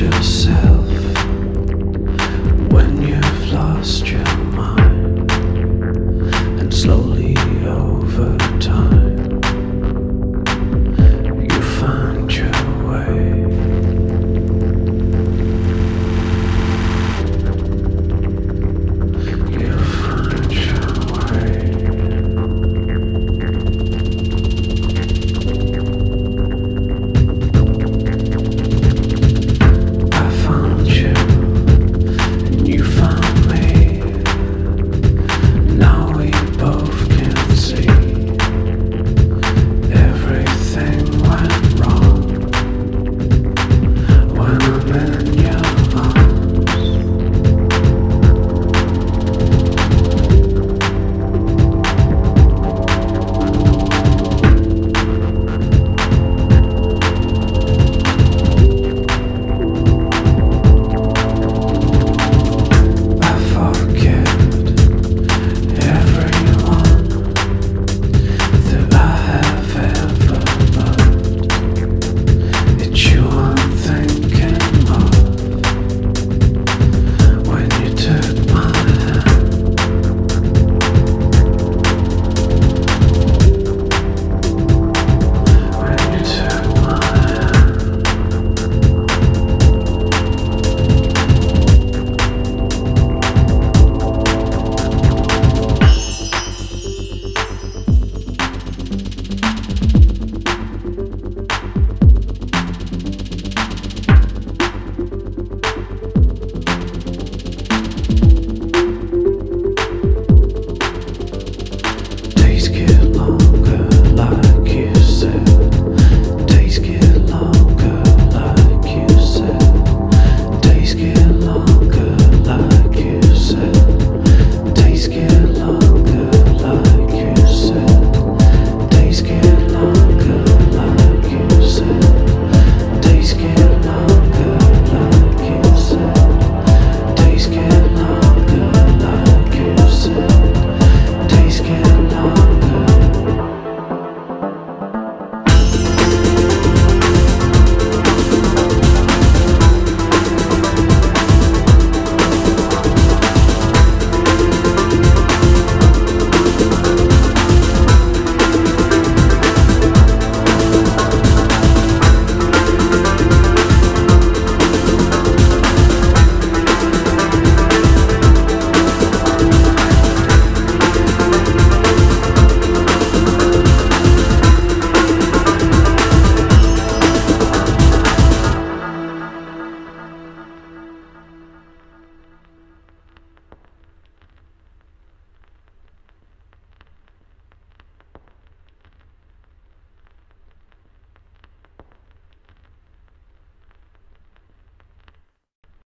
precious.